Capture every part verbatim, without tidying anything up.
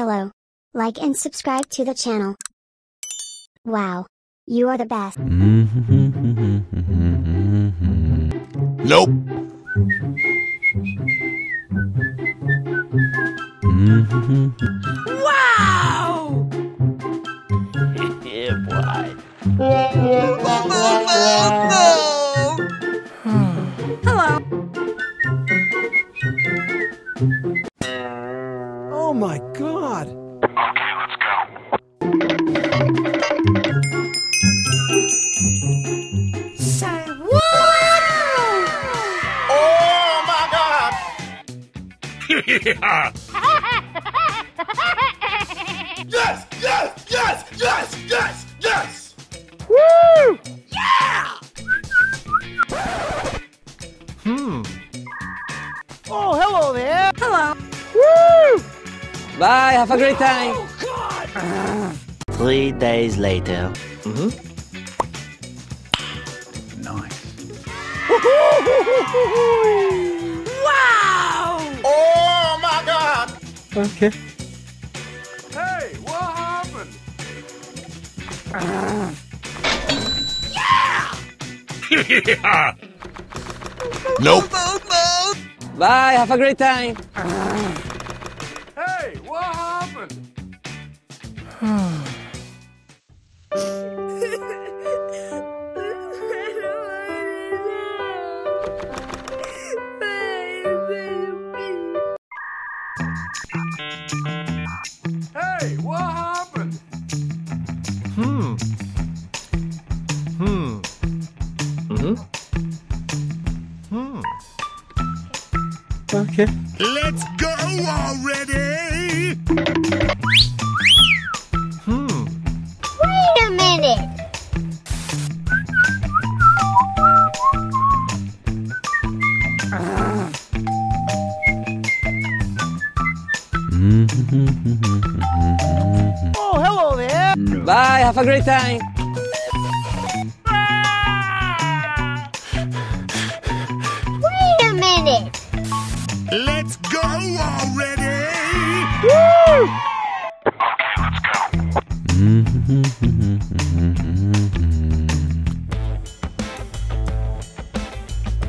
Hello. Like and subscribe to the channel. Wow. You are the best. Nope. Wow! Yeah, boy. Hello. Oh my God. Okay, let's go. Say what? Oh my God. Yeah. Yes, yes, yes, yes, yes, yes! Woo! Yeah! Hmm. Oh, hello there. Hello. Woo! Bye, have a great time. Oh, God! Uh, three days later. Mm-hmm. Nice. Wow! Oh, my God! Okay. Uh. Yeah! Yeah! Nope. Bye, have a great time. Uh. Hey, what happened? Hey, what happened? Hmm. Hmm. Mm-hmm. Hmm. Okay. Let's go already. Hmm. Wait a minute. Uh. Oh, hello there. Bye. Have a great time. Let's go already! Woo! Okay, let's go.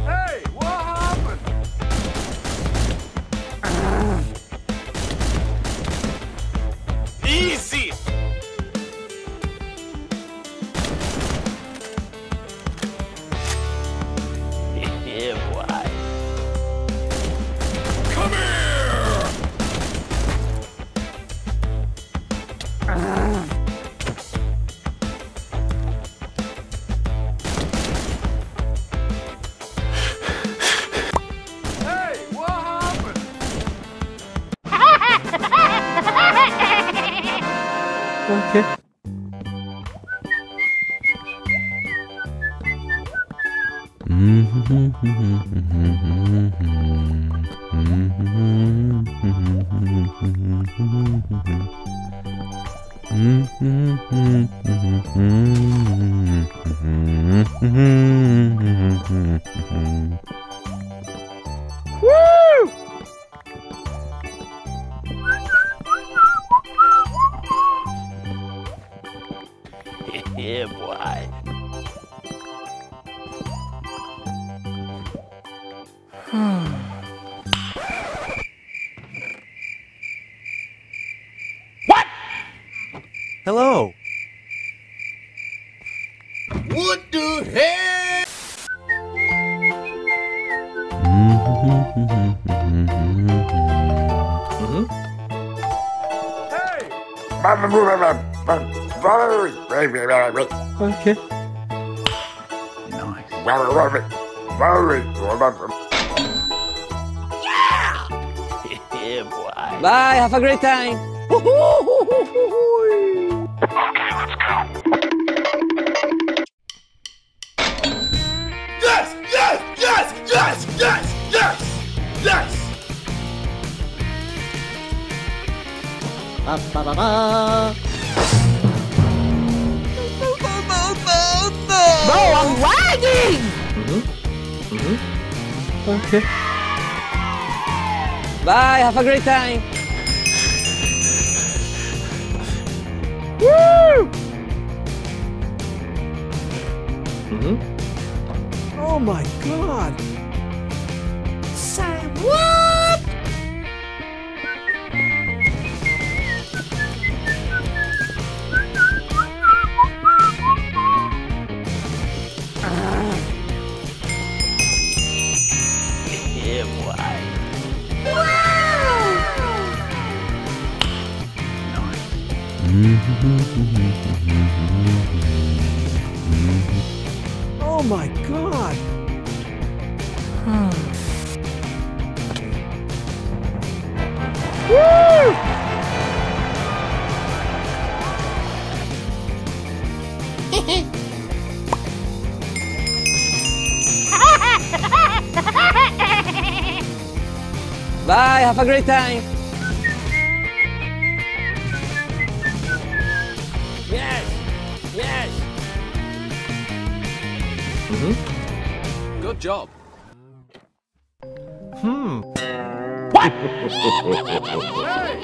Hey, what happened? Uh. Easy! Yeah, boy. Okay. Woo! Yeah, boy. What? Hello. What the hell? Hey! Okay. Nice. Yeah! Yeah, boy. Bye, have a great time. Okay, let's go. Yes, yes, yes, yes, yes, yes, yes. Ba, ba, ba, ba. Oh, I'm lagging! Mm-hmm. Mm-hmm. Okay. Bye, have a great time. Oh my God! Hmm. Bye, have a great time. Yes, yes. Mm-hmm. Good job. Hmm. What? Hey,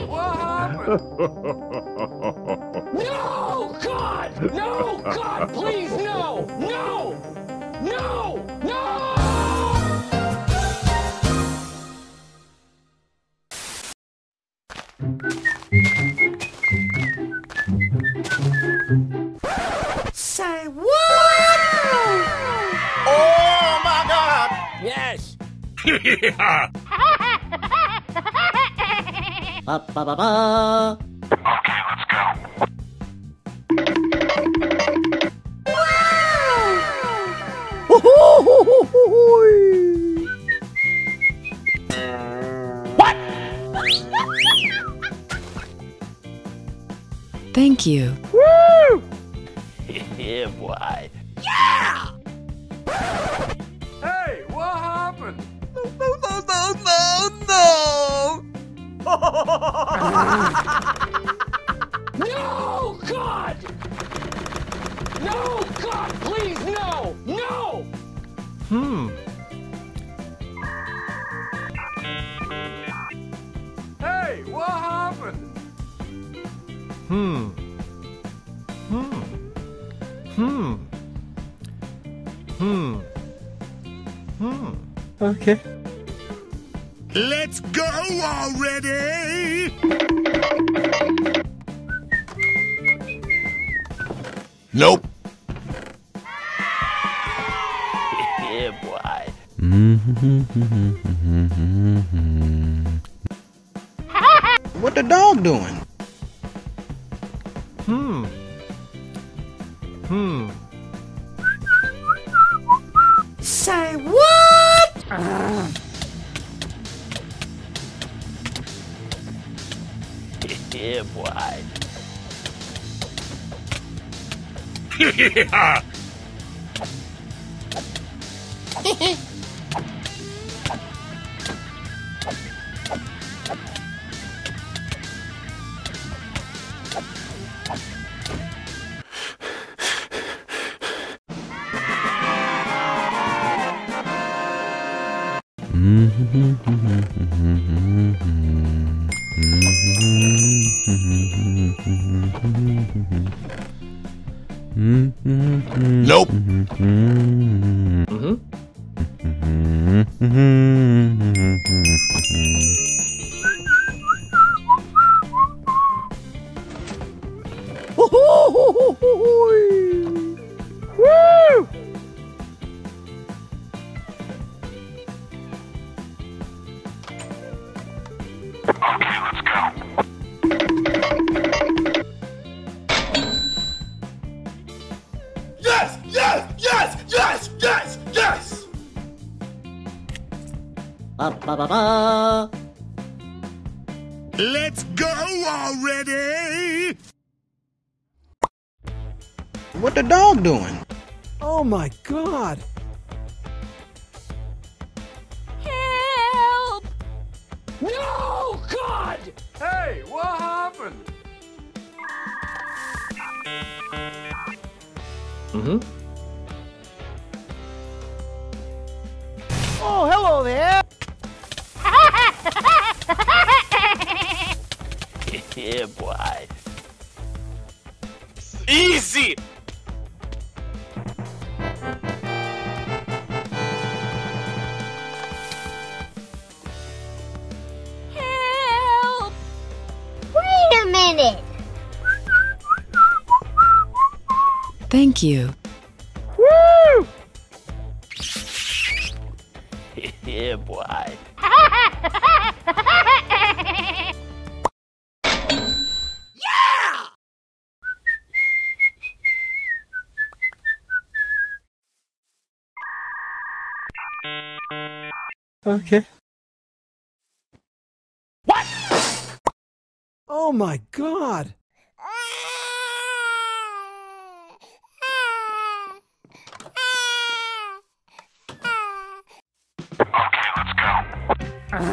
what happened? No, God, no, God, please, no, no, no, no. Say what? Oh my God! Yes. Ba, ba, ba, ba. Okay, let's go. Wow! What? Thank you. Woo! Yeah, boy. Yeah! Hey, what happened? No, no, no, no, no, no! No, God! No, God, please, no! No! Hmm. Hey, what happened? Hmm. Hmm. Hmm. Hmm. Hmm. Okay. Let's go already! Nope. Yeah, boy. What the dog doing? Hmm. Hmm. Say what? Uh. Yeah, boy. Nope. Woo! Okay, let's go. Yes, yes, yes, yes, yes, yes. Ba, ba, ba, ba. Let's go already. What the dog doing? Oh my God. Help! No! Hey, what happened? Mm-hmm. Oh, hello there! Yeah, boy. Easy! Thank you. Woo! Yeah, boy. Yeah! Okay. What? Oh my god! Okay, let's go. Uh.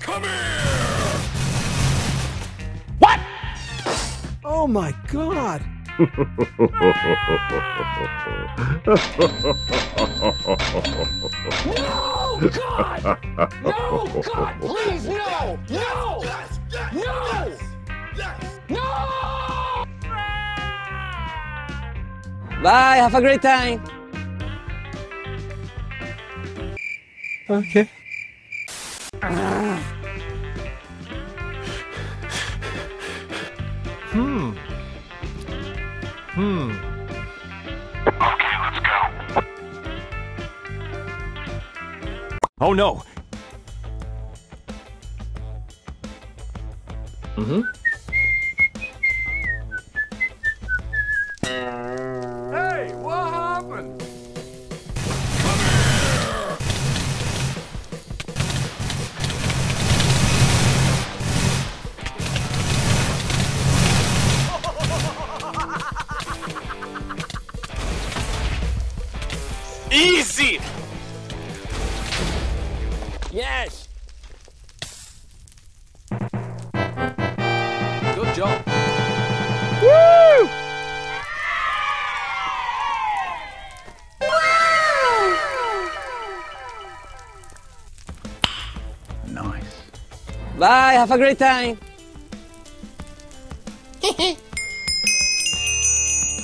Come here! What? Oh my god! No, God! No, God, please, no! No! Yes, yes, no! Yes, yes. No! Bye, have a great time! Okay. Hmm. Hmm. Okay, let's go. Oh no. Mm-hmm. Hey, what happened? Come here. Easy. Yes. Good job. Woo! Nice. Bye, have a great time.